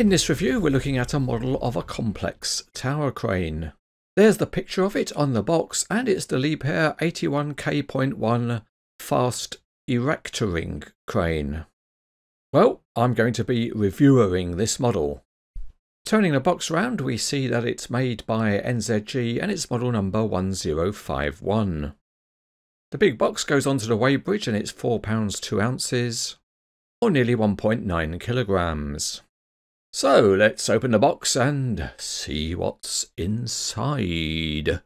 In this review, we're looking at a model of a complex tower crane. There's the picture of it on the box, and it's the Liebherr 81K.1 fast erectoring crane. Well, I'm going to be reviewing this model. Turning the box round, we see that it's made by NZG and it's model number 1051. The big box goes onto the weigh bridge and it's £4.2 or nearly 1.9 kilograms. So let's open the box and see what's inside.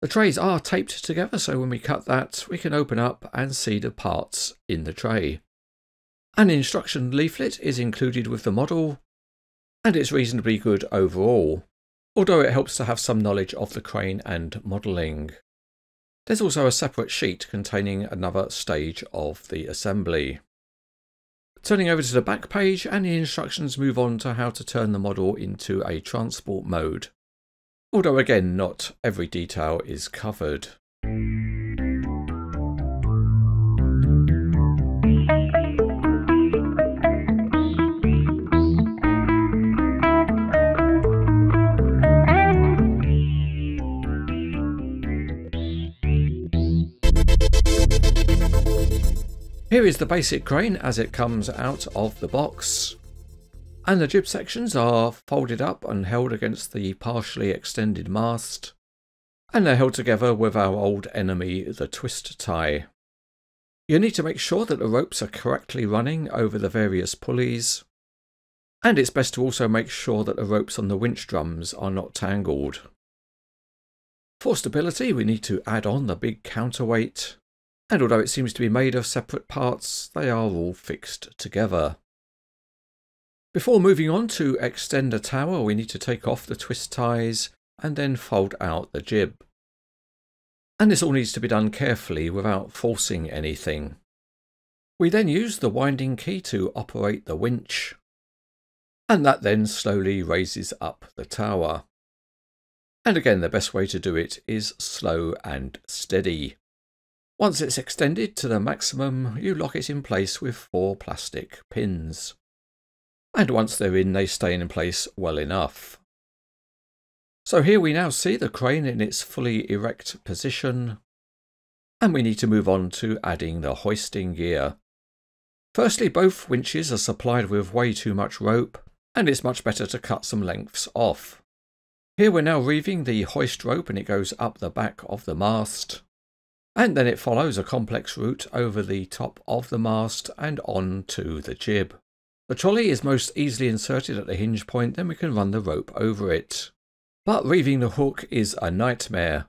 The trays are taped together, so when we cut that, we can open up and see the parts in the tray. An instruction leaflet is included with the model, and it's reasonably good overall, although it helps to have some knowledge of the crane and modelling. There's also a separate sheet containing another stage of the assembly. Turning over to the back page, and the instructions move on to how to turn the model into a transport mode, although again not every detail is covered. Here is the basic crane as it comes out of the box, and the jib sections are folded up and held against the partially extended mast, and they're held together with our old enemy, the twist tie. You need to make sure that the ropes are correctly running over the various pulleys, and it's best to also make sure that the ropes on the winch drums are not tangled. For stability, we need to add on the big counterweight. And although it seems to be made of separate parts, they are all fixed together. Before moving on to extend the tower, we need to take off the twist ties and then fold out the jib. And this all needs to be done carefully without forcing anything. We then use the winding key to operate the winch, and that then slowly raises up the tower. And again, the best way to do it is slow and steady. Once it's extended to the maximum, you lock it in place with 4 plastic pins. And once they're in, they stay in place well enough. So here we now see the crane in its fully erect position, and we need to move on to adding the hoisting gear. Firstly, both winches are supplied with way too much rope, and it's much better to cut some lengths off. Here we're now reeving the hoist rope and it goes up the back of the mast. And then it follows a complex route over the top of the mast and on to the jib. The trolley is most easily inserted at the hinge point, then we can run the rope over it. But reeving the hook is a nightmare.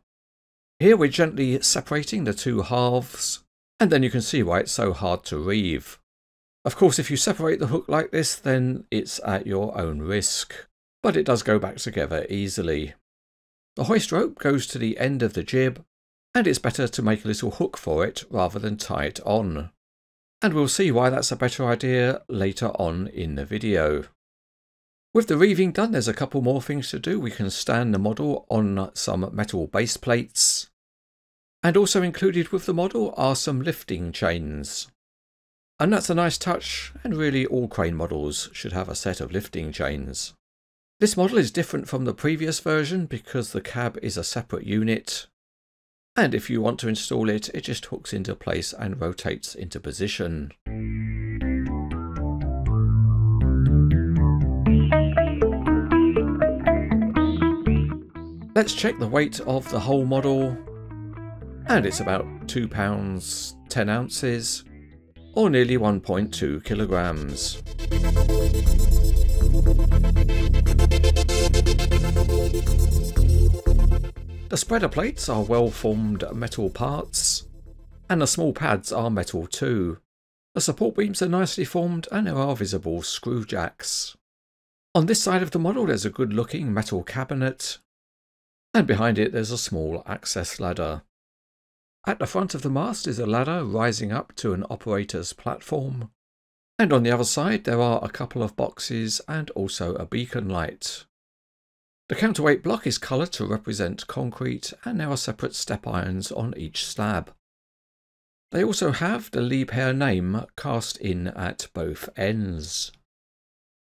Here we're gently separating the two halves, and then you can see why it's so hard to reeve. Of course, if you separate the hook like this, then it's at your own risk, but it does go back together easily. The hoist rope goes to the end of the jib, and it's better to make a little hook for it rather than tie it on. And we'll see why that's a better idea later on in the video. With the reeving done, there's a couple more things to do. We can stand the model on some metal base plates. And also included with the model are some lifting chains. And that's a nice touch, and really all crane models should have a set of lifting chains. This model is different from the previous version because the cab is a separate unit. And if you want to install it, it just hooks into place and rotates into position. Let's check the weight of the whole model. And it's about £2.10 or nearly 1.2 kilograms. The spreader plates are well-formed metal parts, and the small pads are metal too. The support beams are nicely formed, and there are visible screw jacks. On this side of the model there's a good-looking metal cabinet, and behind it there's a small access ladder. At the front of the mast is a ladder rising up to an operator's platform, and on the other side there are a couple of boxes and also a beacon light. The counterweight block is coloured to represent concrete, and there are separate step irons on each slab. They also have the Liebherr name cast in at both ends.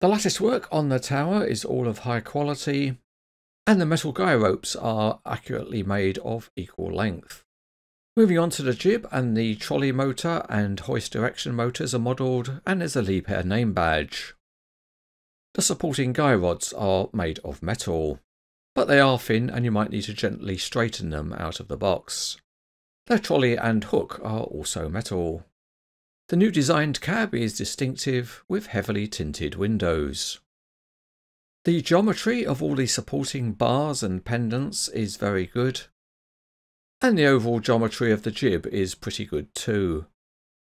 The lattice work on the tower is all of high quality, and the metal guy ropes are accurately made of equal length. Moving on to the jib and the trolley motor and hoist direction motors are modelled, and there's a Liebherr name badge. The supporting guy rods are made of metal, but they are thin and you might need to gently straighten them out of the box. Their trolley and hook are also metal. The new designed cab is distinctive with heavily tinted windows. The geometry of all the supporting bars and pendants is very good, and the overall geometry of the jib is pretty good too,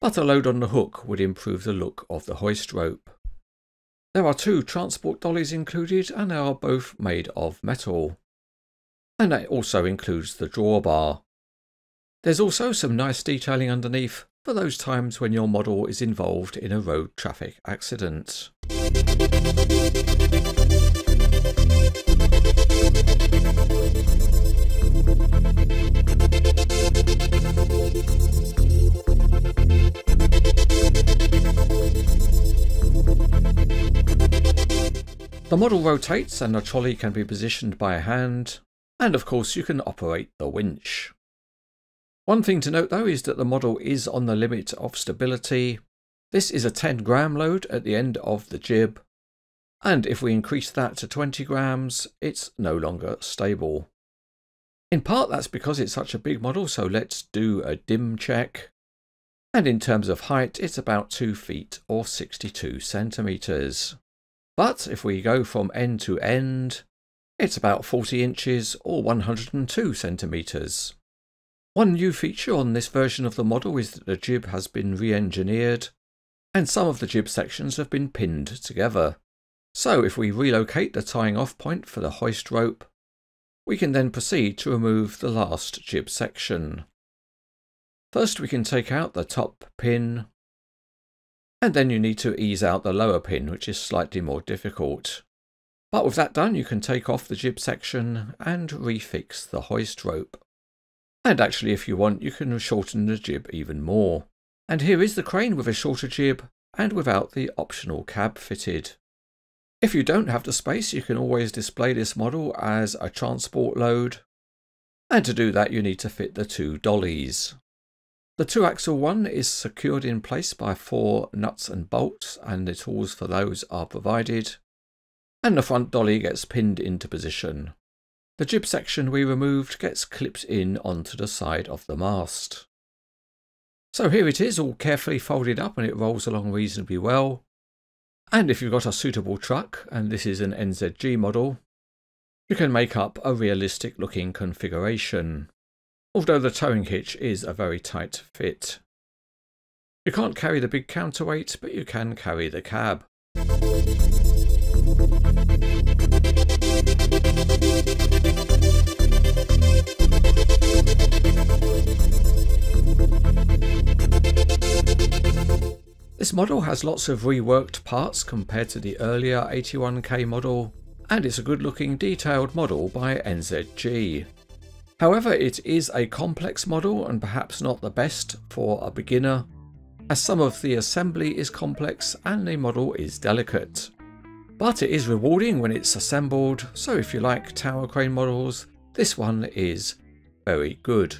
but a load on the hook would improve the look of the hoist rope. There are two transport dollies included and they are both made of metal, and that also includes the drawbar. There's also some nice detailing underneath for those times when your model is involved in a road traffic accident. The model rotates and the trolley can be positioned by hand, and of course you can operate the winch. One thing to note though is that the model is on the limit of stability. This is a 10 gram load at the end of the jib, and if we increase that to 20 grams, it's no longer stable. In part that's because it's such a big model, so let's do a dim check. And in terms of height, it's about 2 feet or 62 centimeters. But if we go from end to end, it's about 40 inches or 102 centimetres. One new feature on this version of the model is that the jib has been re-engineered, and some of the jib sections have been pinned together. So if we relocate the tying off point for the hoist rope, we can then proceed to remove the last jib section. First we can take out the top pin, and then you need to ease out the lower pin, which is slightly more difficult. But with that done, you can take off the jib section and refix the hoist rope. And actually, if you want, you can shorten the jib even more. And here is the crane with a shorter jib and without the optional cab fitted. If you don't have the space, you can always display this model as a transport load. And to do that, you need to fit the two dollies. The two-axle one is secured in place by 4 nuts and bolts, and the tools for those are provided, and the front dolly gets pinned into position. The jib section we removed gets clipped in onto the side of the mast. So here it is, all carefully folded up, and it rolls along reasonably well. And if you've got a suitable truck, and this is an NZG model, you can make up a realistic looking configuration. Although the towing hitch is a very tight fit. You can't carry the big counterweight, but you can carry the cab. This model has lots of reworked parts compared to the earlier 81K model, and it's a good looking detailed model by NZG. However, it is a complex model and perhaps not the best for a beginner, as some of the assembly is complex and the model is delicate. But it is rewarding when it's assembled, so if you like tower crane models, this one is very good.